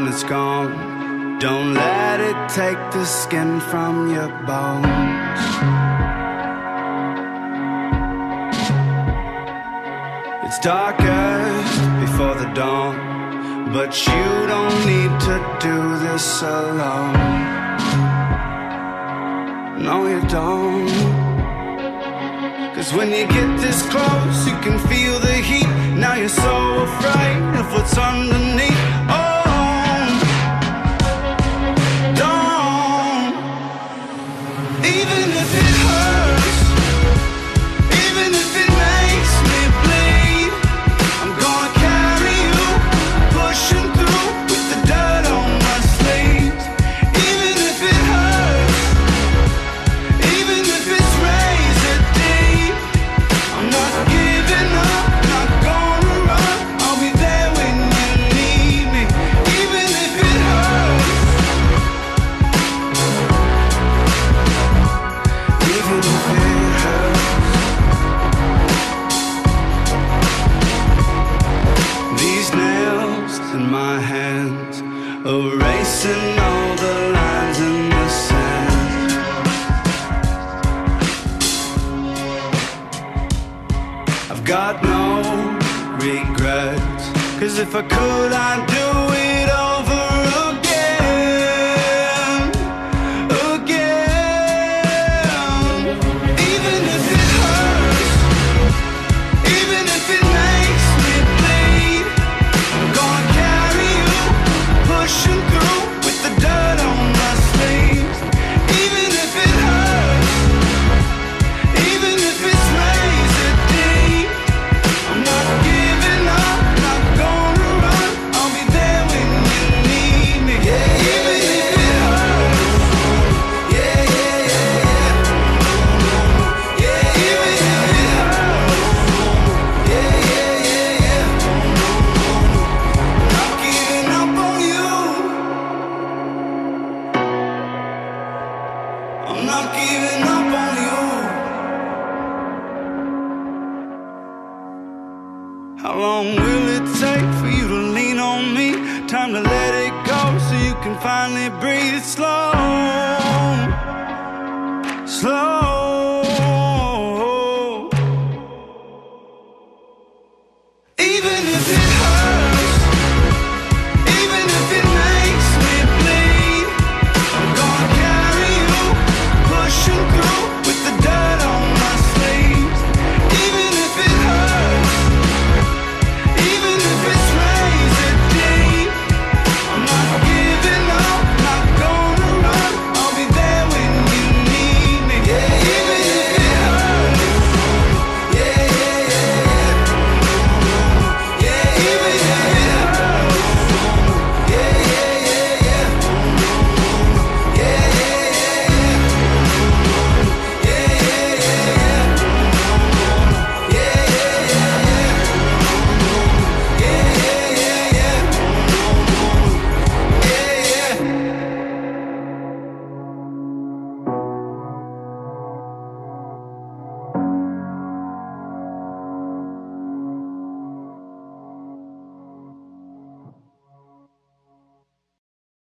when it's gone. Don't let it take the skin from your bones. It's darkest before the dawn, but you don't need to do this alone. No, you don't. 'Cause when you get this close, you can feel the heat. Now you're so afraid of what's underneath. Oh, don't. Even if it hurts, even if it makes me bleed, I'm gonna carry you, pushing through with the dirt on my sleeves. Even if it hurts, even if it's razor deep, I'm not giving up, not gonna run. I'll be there when you need me, even if it hurts. Even if it hurts. These nails in my hands, erasing all the lines in the sand. Got no regrets, 'cause if I could, I'd do it over again, Even if it hurts, even if it makes me bleed, I'm gonna carry you, pushing through with the dirt on my sleeves. Even if it hurts, even if it's razor deep, I'm not giving up, not gonna run. I'll be there when you need me. Yeah, even if it hurts. Yeah, yeah, yeah, yeah. Yeah, even if it hurts. Yeah, yeah, yeah, yeah. Not giving up on you. I'm not giving up on you. How long will it take for you to lean on me? Time to let it go so you can finally breathe. Slow, slow.